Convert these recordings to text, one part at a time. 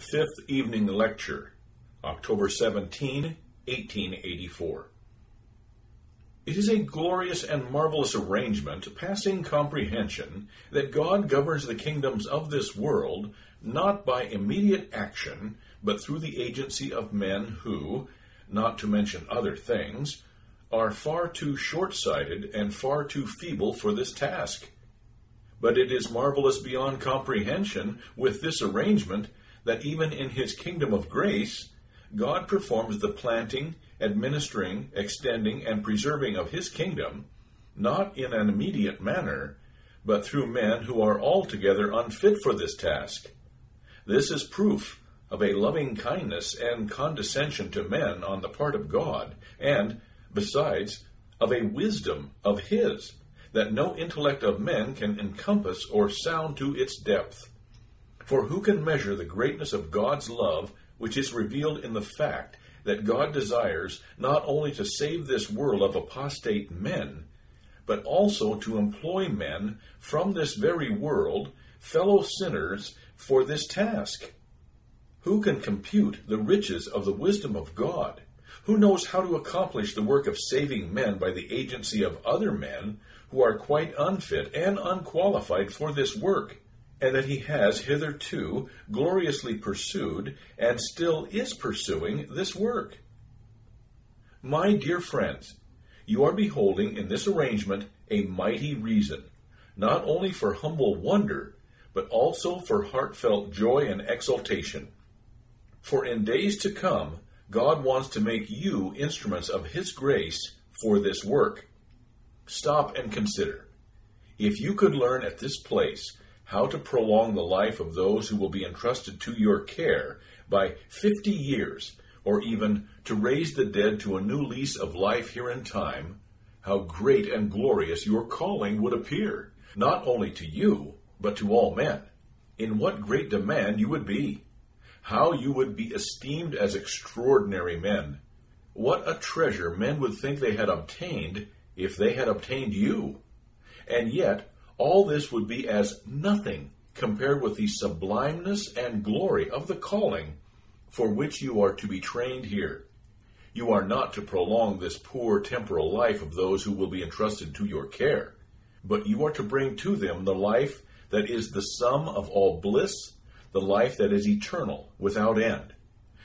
Fifth Evening Lecture, October 17, 1884. It is a glorious and marvelous arrangement, passing comprehension, that God governs the kingdoms of this world, not by immediate action, but through the agency of men who, not to mention other things, are far too short-sighted and far too feeble for this task. But it is marvelous beyond comprehension, with this arrangement, that even in his kingdom of grace, God performs the planting, administering, extending, and preserving of his kingdom, not in an immediate manner, but through men who are altogether unfit for this task. This is proof of a loving kindness and condescension to men on the part of God, and, besides, of a wisdom of his, that no intellect of men can encompass or sound to its depth. For who can measure the greatness of God's love, which is revealed in the fact that God desires not only to save this world of apostate men, but also to employ men from this very world, fellow sinners, for this task? Who can compute the riches of the wisdom of God? Who knows how to accomplish the work of saving men by the agency of other men who are quite unfit and unqualified for this work, and that he has hitherto gloriously pursued, and still is pursuing, this work? My dear friends, you are beholding in this arrangement a mighty reason, not only for humble wonder, but also for heartfelt joy and exultation. For in days to come, God wants to make you instruments of his grace for this work. Stop and consider. If you could learn at this place how to prolong the life of those who will be entrusted to your care by 50 years, or even to raise the dead to a new lease of life here in time, how great and glorious your calling would appear, not only to you, but to all men. In what great demand you would be! How you would be esteemed as extraordinary men! What a treasure men would think they had obtained if they had obtained you! And yet, all this would be as nothing compared with the sublimeness and glory of the calling for which you are to be trained here. You are not to prolong this poor temporal life of those who will be entrusted to your care, but you are to bring to them the life that is the sum of all bliss, the life that is eternal, without end.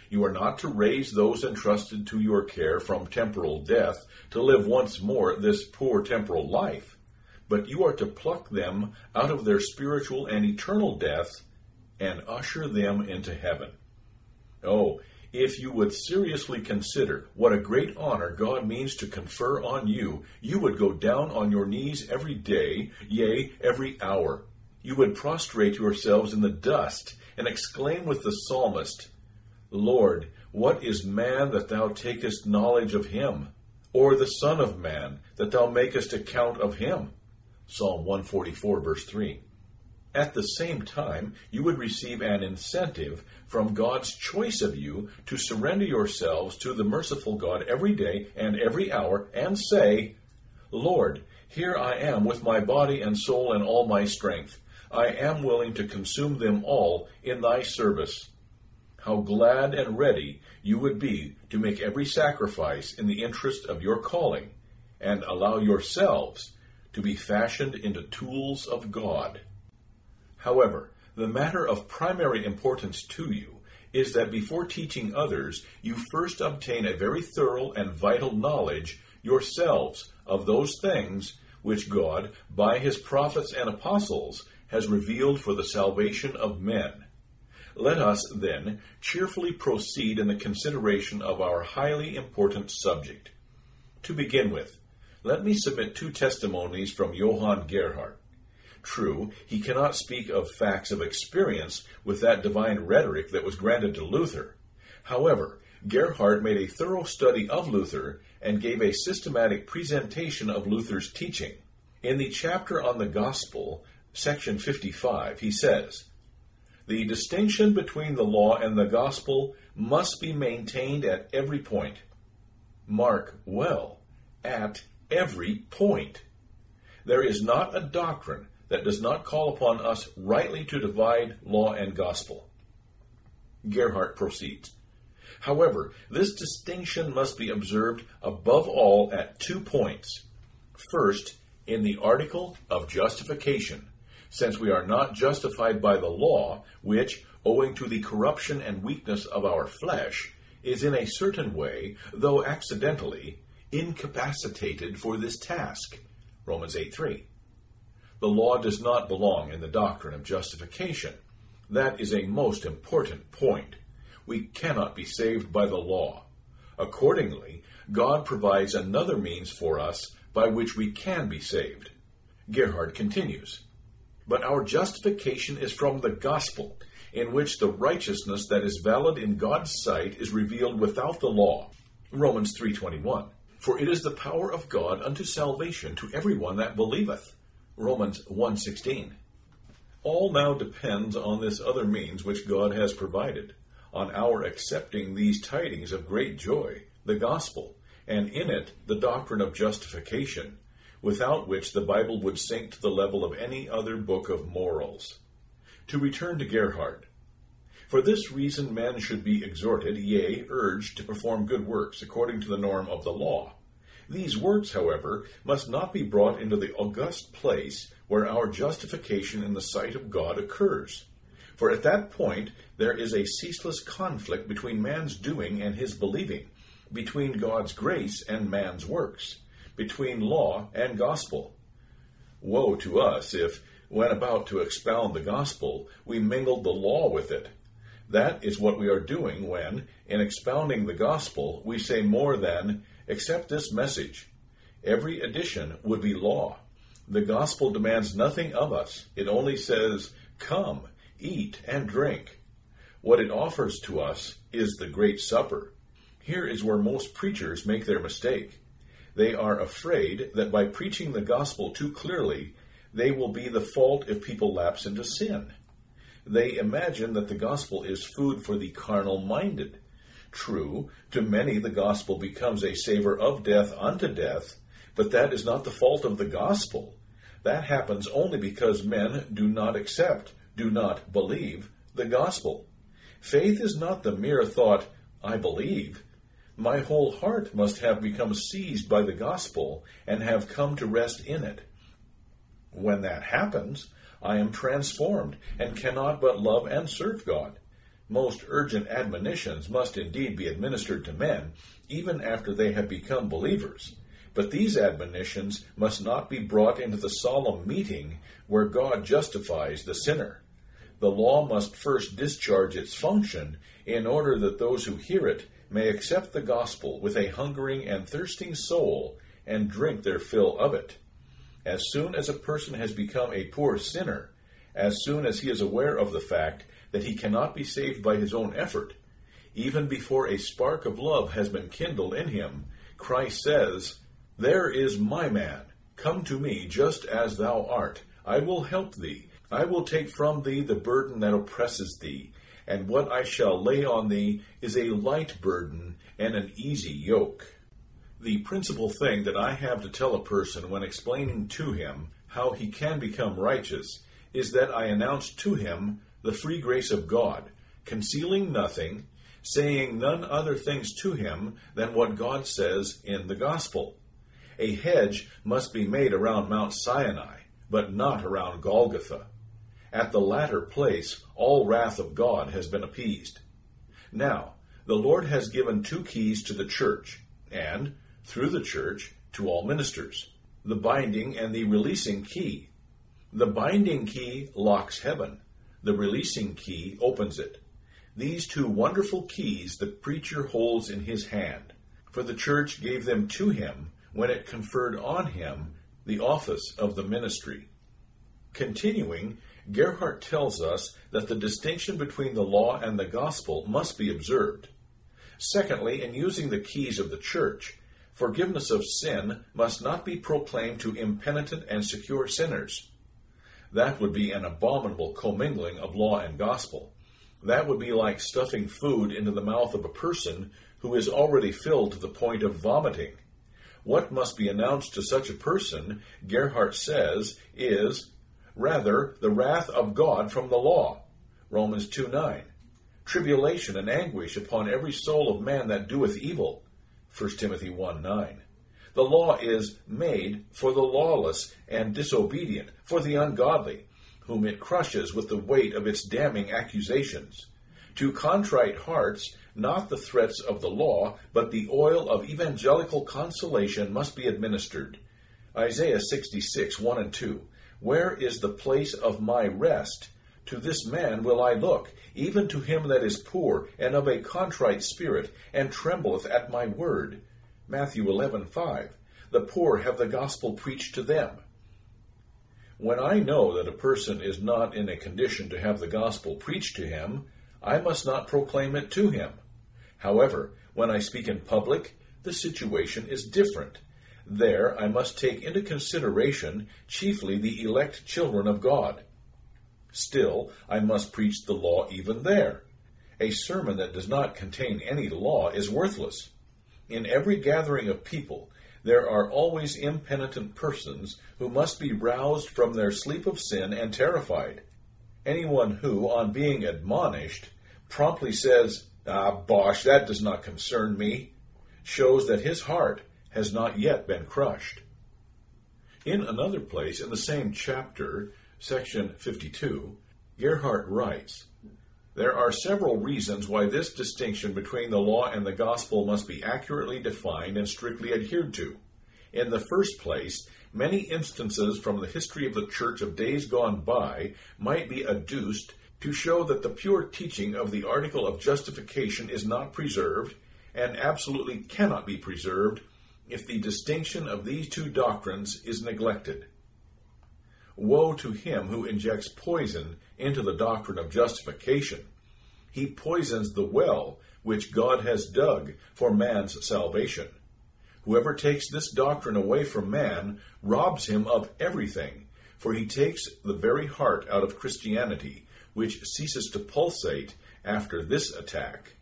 You are not to raise those entrusted to your care from temporal death to live once more this poor temporal life, but you are to pluck them out of their spiritual and eternal death and usher them into heaven. Oh, if you would seriously consider what a great honor God means to confer on you, you would go down on your knees every day, yea, every hour. You would prostrate yourselves in the dust and exclaim with the psalmist, "Lord, what is man that thou takest knowledge of him? Or the son of man that thou makest account of him?" Psalm 144, verse 3. At the same time, you would receive an incentive from God's choice of you to surrender yourselves to the merciful God every day and every hour, and say, "Lord, here I am with my body and soul and all my strength. I am willing to consume them all in thy service." How glad and ready you would be to make every sacrifice in the interest of your calling, and allow yourselves to be fashioned into tools of God. However, the matter of primary importance to you is that before teaching others, you first obtain a very thorough and vital knowledge yourselves of those things which God, by his prophets and apostles, has revealed for the salvation of men. Let us, then, cheerfully proceed in the consideration of our highly important subject. To begin with, let me submit two testimonies from Johann Gerhard. True, he cannot speak of facts of experience with that divine rhetoric that was granted to Luther. However, Gerhard made a thorough study of Luther and gave a systematic presentation of Luther's teaching. In the chapter on the Gospel, section 55, he says, "The distinction between the law and the gospel must be maintained at every point." Mark well, at every point. There is not a doctrine that does not call upon us rightly to divide law and gospel. Gerhard proceeds. However, this distinction must be observed above all at 2 points. First, in the article of justification, since we are not justified by the law, which, owing to the corruption and weakness of our flesh, is in a certain way, though accidentally, incapacitated for this task. Romans 8:3. The law does not belong in the doctrine of justification. That is a most important point. We cannot be saved by the law. Accordingly, God provides another means for us by which we can be saved. Gerhard continues, "But our justification is from the gospel, in which the righteousness that is valid in God's sight is revealed without the law." Romans 3:21. "For it is the power of God unto salvation to everyone that believeth." Romans 1:16. All now depends on this other means which God has provided, on our accepting these tidings of great joy, the gospel, and in it the doctrine of justification, without which the Bible would sink to the level of any other book of morals. To return to Gerhard. "For this reason men should be exhorted, yea, urged, to perform good works according to the norm of the law. These works, however, must not be brought into the august place where our justification in the sight of God occurs. For at that point there is a ceaseless conflict between man's doing and his believing, between God's grace and man's works, between law and gospel. Woe to us if, when about to expound the gospel, we mingled the law with it. That is what we are doing when, in expounding the gospel, we say more than, 'Accept this message.' Every addition would be law. The gospel demands nothing of us. It only says, 'Come, eat and drink.' What it offers to us is the great supper. Here is where most preachers make their mistake. They are afraid that by preaching the gospel too clearly, they will be the fault if people lapse into sin. They imagine that the gospel is food for the carnal-minded. True, to many the gospel becomes a savor of death unto death, but that is not the fault of the gospel. That happens only because men do not accept, do not believe, the gospel. Faith is not the mere thought, 'I believe.' My whole heart must have become seized by the gospel and have come to rest in it. When that happens, I am transformed, and cannot but love and serve God." Most urgent admonitions must indeed be administered to men, even after they have become believers. But these admonitions must not be brought into the solemn meeting where God justifies the sinner. The law must first discharge its function, in order that those who hear it may accept the gospel with a hungering and thirsting soul, and drink their fill of it. As soon as a person has become a poor sinner, as soon as he is aware of the fact that he cannot be saved by his own effort, even before a spark of love has been kindled in him, Christ says, "There is my man. Come to me just as thou art. I will help thee. I will take from thee the burden that oppresses thee, and what I shall lay on thee is a light burden and an easy yoke." The principal thing that I have to tell a person when explaining to him how he can become righteous is that I announce to him the free grace of God, concealing nothing, saying none other things to him than what God says in the gospel. A hedge must be made around Mount Sinai, but not around Golgotha. At the latter place, all wrath of God has been appeased. Now, the Lord has given 2 keys to the church, and through the church, to all ministers, the binding and the releasing key. The binding key locks heaven. The releasing key opens it. These 2 wonderful keys the preacher holds in his hand, for the church gave them to him when it conferred on him the office of the ministry. Continuing, Gerhard tells us that the distinction between the law and the gospel must be observed. Secondly, in using the keys of the church, forgiveness of sin must not be proclaimed to impenitent and secure sinners. That would be an abominable commingling of law and gospel. That would be like stuffing food into the mouth of a person who is already filled to the point of vomiting. What must be announced to such a person, Gerhard says, is rather the wrath of God from the law. Romans 2:9. tribulation and anguish upon every soul of man that doeth evil. 1 Timothy 1:9. The law is made for the lawless and disobedient, for the ungodly, whom it crushes with the weight of its damning accusations. To contrite hearts, not the threats of the law, but the oil of evangelical consolation must be administered. Isaiah 66:1-2. Where is the place of my rest? To this man will I look, even to him that is poor and of a contrite spirit, and trembleth at my word. Matthew 11:5. The poor have the gospel preached to them. When I know that a person is not in a condition to have the gospel preached to him, I must not proclaim it to him. However, when I speak in public, the situation is different. There I must take into consideration chiefly the elect children of God. Still, I must preach the law even there. A sermon that does not contain any law is worthless. In every gathering of people, there are always impenitent persons who must be roused from their sleep of sin and terrified. Anyone who, on being admonished, promptly says, "Ah, bosh, that does not concern me," shows that his heart has not yet been crushed. In another place, in the same chapter, section 52, Gerhard writes, "There are several reasons why this distinction between the law and the gospel must be accurately defined and strictly adhered to. In the first place, many instances from the history of the Church of days gone by might be adduced to show that the pure teaching of the article of justification is not preserved, and absolutely cannot be preserved, if the distinction of these two doctrines is neglected. Woe to him who injects poison into the doctrine of justification. He poisons the well which God has dug for man's salvation. Whoever takes this doctrine away from man robs him of everything, for he takes the very heart out of Christianity, which ceases to pulsate after this attack.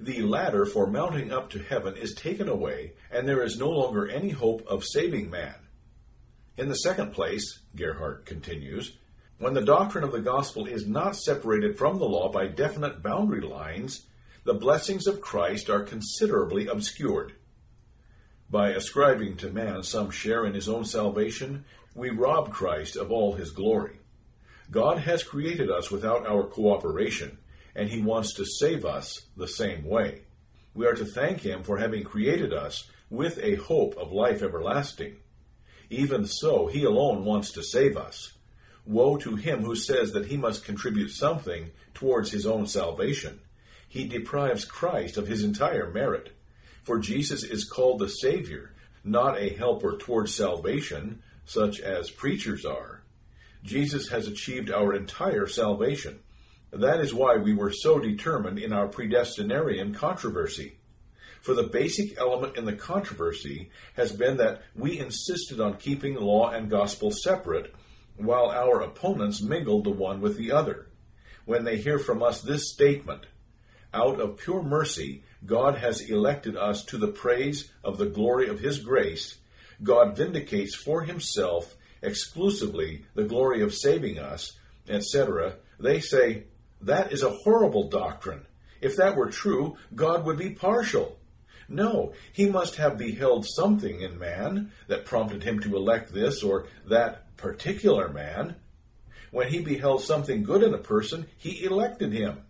The ladder for mounting up to heaven is taken away, and there is no longer any hope of saving man. In the second place," Gerhard continues, "when the doctrine of the gospel is not separated from the law by definite boundary lines, the blessings of Christ are considerably obscured. By ascribing to man some share in his own salvation, we rob Christ of all his glory. God has created us without our cooperation, and he wants to save us the same way. We are to thank him for having created us with a hope of life everlasting. Even so, he alone wants to save us. Woe to him who says that he must contribute something towards his own salvation. He deprives Christ of his entire merit. For Jesus is called the Savior, not a helper towards salvation, such as preachers are. Jesus has achieved our entire salvation. That is why we were so determined in our predestinarian controversy. For the basic element in the controversy has been that we insisted on keeping law and gospel separate, while our opponents mingled the one with the other. When they hear from us this statement, 'Out of pure mercy, God has elected us to the praise of the glory of his grace. God vindicates for himself exclusively the glory of saving us,' etc., they say, 'That is a horrible doctrine. If that were true, God would be partial. No, he must have beheld something in man that prompted him to elect this or that particular man. When he beheld something good in a person, he elected him.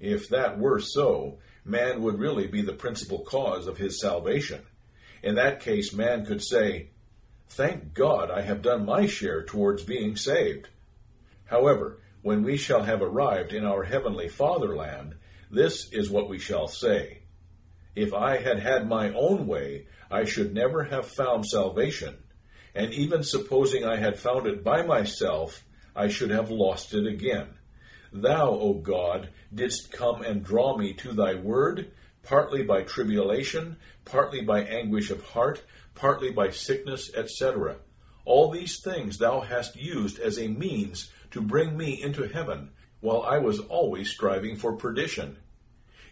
If that were so, man would really be the principal cause of his salvation. In that case, man could say, 'Thank God I have done my share towards being saved.' However, when we shall have arrived in our heavenly fatherland, this is what we shall say: 'If I had had my own way, I should never have found salvation, and even supposing I had found it by myself, I should have lost it again. Thou, O God, didst come and draw me to thy word, partly by tribulation, partly by anguish of heart, partly by sickness, etc. All these things thou hast used as a means to bring me into heaven, while I was always striving for perdition.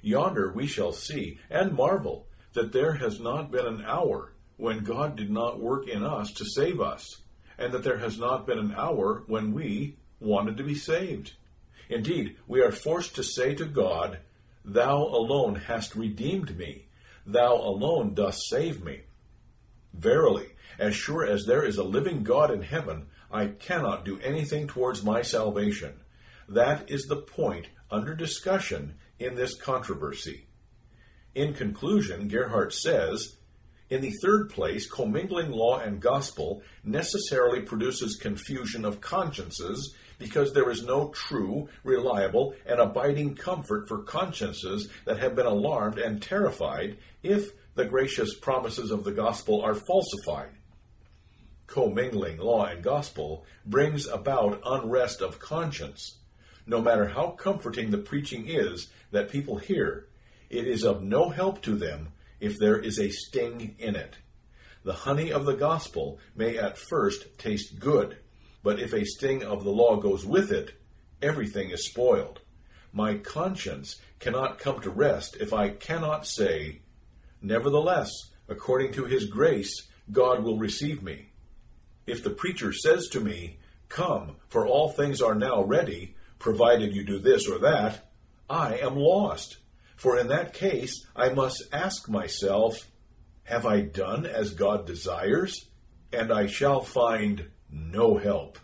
Yonder we shall see, and marvel, that there has not been an hour when God did not work in us to save us, and that there has not been an hour when we wanted to be saved. Indeed, we are forced to say to God, Thou alone hast redeemed me. Thou alone dost save me. Verily, as sure as there is a living God in heaven, I cannot do anything towards my salvation. That is the point under discussion in this controversy. In conclusion, Gerhard says, in the third place, commingling law and gospel necessarily produces confusion of consciences because there is no true, reliable, and abiding comfort for consciences that have been alarmed and terrified if the gracious promises of the gospel are falsified. Commingling law and gospel brings about unrest of conscience. No matter how comforting the preaching is that people hear, it is of no help to them if there is a sting in it. The honey of the gospel may at first taste good, but if a sting of the law goes with it, everything is spoiled. My conscience cannot come to rest if I cannot say, nevertheless, according to his grace, God will receive me. If the preacher says to me, come, for all things are now ready, provided you do this or that, I am lost. For in that case, I must ask myself, have I done as God desires? And I shall find no help.